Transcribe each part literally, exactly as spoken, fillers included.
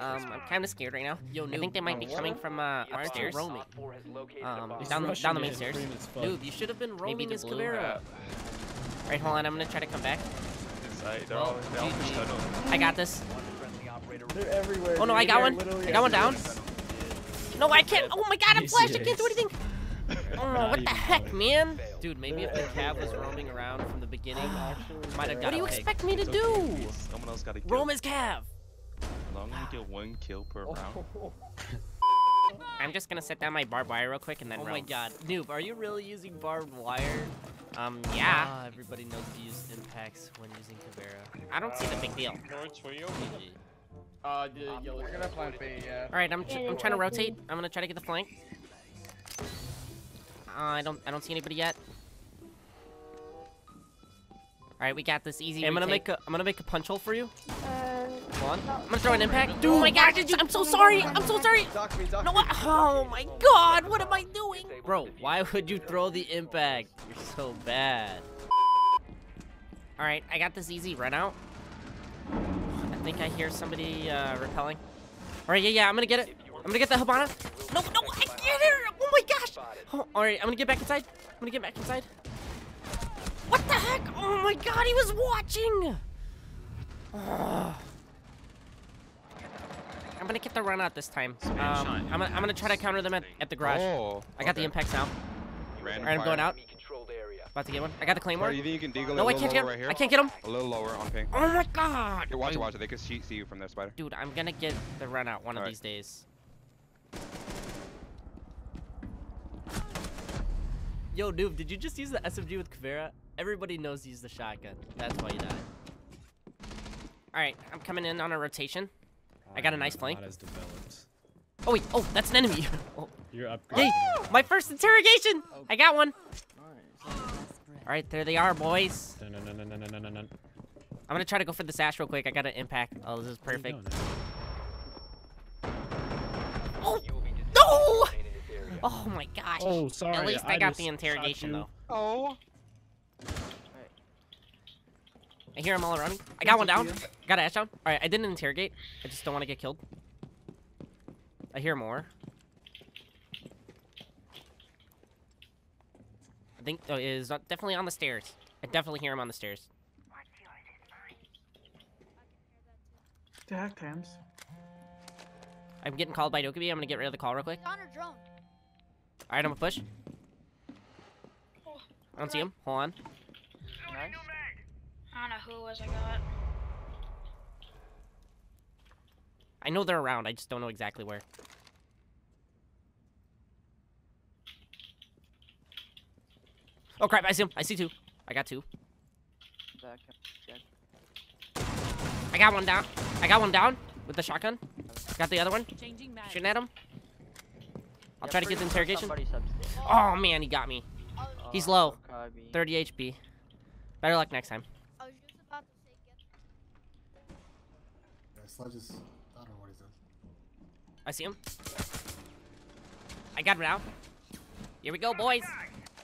Um, I'm kind of scared right now. Yo, I think they might be coming from uh, upstairs. Um, down, down the main stairs. Dude, you should have been roaming his Caveira. Alright, hold on. I'm gonna try to come back. Oh, I got this. They're everywhere. Oh no, I got one. I got one down. No, I can't. Oh my god, I'm flashed. I can't do anything. Oh, what the heck, man? Dude, maybe if the cab was roaming around from the beginning, might have got. What do you expect me to do? Someone else got to roam his cab. Long as you get one kill per round. I'm just gonna set down my barbed wire real quick and then. Oh roam. My god, noob, are you really using barbed wire? Um, yeah. Ah, everybody knows to use impacts when using Caveira. I don't see the big deal. Uh, the yellow. We're gonna plant B, yeah. All right, I'm tr I'm trying to rotate. I'm gonna try to get the flank. Uh, I don't I don't see anybody yet. All right, we got this easy. Hey, I'm gonna take. make a I'm gonna make a punch hole for you. Uh, One. I'm gonna throw an impact. Dude, oh my gosh! I'm so sorry. I'm so sorry. No, what? Oh my god! What am I doing? Bro, why would you throw the impact? You're so bad. All right, I got this easy run out. I think I hear somebody uh, repelling. All right, yeah, yeah, I'm gonna get it. I'm gonna get the Hibana. No, no, I get her! Oh my gosh! Oh, all right, I'm gonna get back inside. I'm gonna get back inside. What the heck? Oh my god, he was watching! Oh. I'm gonna get the run out this time. Um, I'm, gonna, I'm gonna try to counter them at, at the garage. Oh, I got okay. the impacts now. All right, I'm going out. About to get one. I got the claymore. You think you can dig a little no, I can't get him. Right here? I can't get him. A little lower on ping. Oh my god! Here, watch it, watch it. They could see you from there, Spider. Dude, I'm gonna get the run out one All of right. these days. Yo, noob, did you just use the S M G with Caveira? Everybody knows to use the shotgun. That's why you died. All right, I'm coming in on a rotation. I got a nice flank. Oh wait, oh, that's an enemy. Oh. You're up. Hey, my first interrogation. Oh. I got one. All right, there they are, boys. No, no, no, no, no, no, no. I'm gonna try to go for the sash real quick. I got an impact. Oh, this is perfect. Oh no! Oh my gosh. Oh, sorry. At least I, I got the interrogation though. Oh. I hear them all around me. I got one down. Got an ash down. All right, I didn't interrogate. I just don't want to get killed. I hear more. I think oh, it is definitely on the stairs. I definitely hear him on the stairs. There comes. I'm getting called by Dokkaebi. I'm gonna get rid of the call real quick. All right, I'm gonna push. I don't see him. Hold on. Nice. I don't know who it was I got. I know they're around, I just don't know exactly where. Oh crap, I see him. I see two. I got two. I got one down. I got one down with the shotgun. Got the other one. Shooting at him. I'll try to get the interrogation. Oh man, he got me. He's low. thirty H P. Better luck next time. I see him. I got him now. Here we go, boys.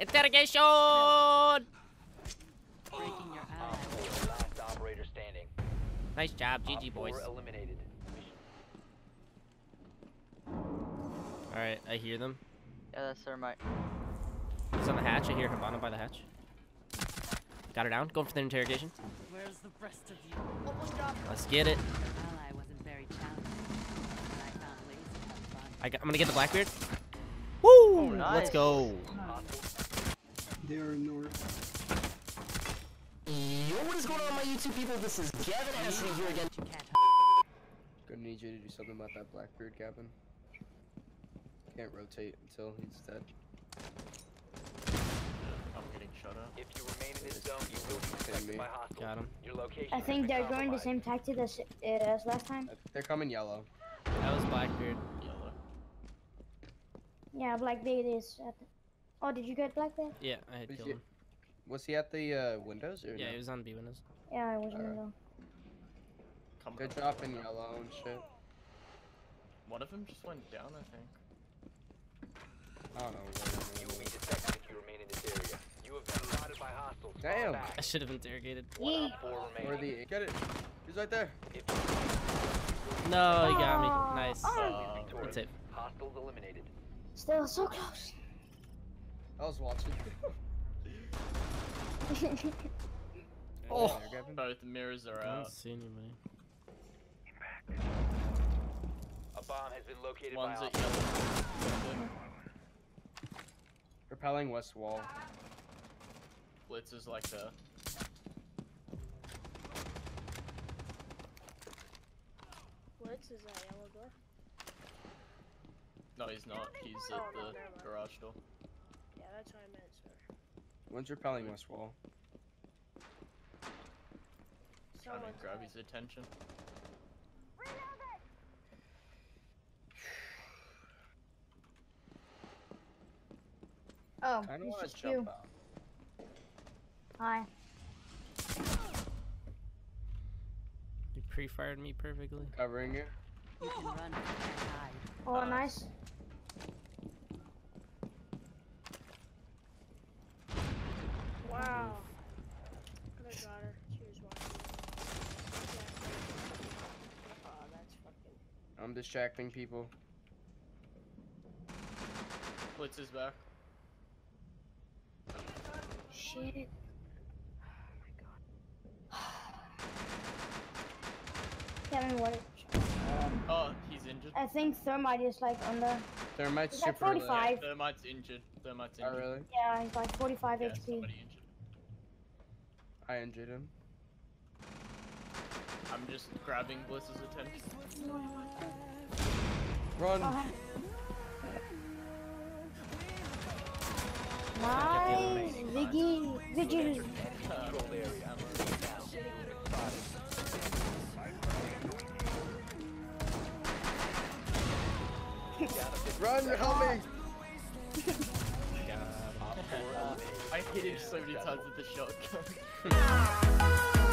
Interrogation! Breaking your eye. Nice job, G G, boys. Alright, I hear them. Yeah, that's Thermite. He's on the hatch. I hear Hibana by the hatch. Got her down. Going for the interrogation. Where's the rest of you? Let's get it. I got, I'm gonna get the Blackbeard. Woo! Oh, nice. Let's go. They're north. Yo, what is going on, my YouTube people? This is Gavin S here again. Gonna need you to do something about that Blackbeard, Gavin. Can't rotate until he's dead. If you remain in this zone, you will be protected by hostiles. Got him. Your location. I think they're going the same tactic as it as last time. They're coming yellow. That was Blackbeard. Yellow. Yeah, Blackbeard is at the... Oh, did you get Blackbeard? Yeah, I had killed him. Was he at the uh, windows or Yeah, no? He was on B windows. Yeah, I was on window. They're dropping yellow and shit. One of them just went down, I think. I don't know. You will be detected if you remain in this area. Damn! I should have interrogated. Yeah. Where the? Get it. He's right there. No, he got me. Nice. Uh, good save. Hostiles eliminated. Still so close. I was watching. Oh, both mirrors are out. I don't see anybody. A bomb has been located. One's by at yellow. Repelling west wall. Blitz is like a. Blitz is at yellow door. No, he's not. He's at oh, the no, garage door. Yeah, that's what I meant, sir. One's repelling west wall. Trying to grab his attention. Oh, I don't want to jump out. Hi. You pre-fired me perfectly. Covering you. You can run. Oh, uh, nice. Wow. I got her. She was watching. Oh, that's fucking. I'm distracting people. Blitz is back. Shit. Kevin, what is... Um, oh, he's injured. I think Thermite is like on the... Thermite's super forty-five. Yeah, Thermite's injured. Thermite's injured. Oh, really? Yeah, he's like forty-five yeah, H P. Somebody injured. I injured him. I'm just grabbing Bliss's attention. Run! Oh. Nice! Viggy! Viggy! Run, help me! I hit him so many times with the shotgun.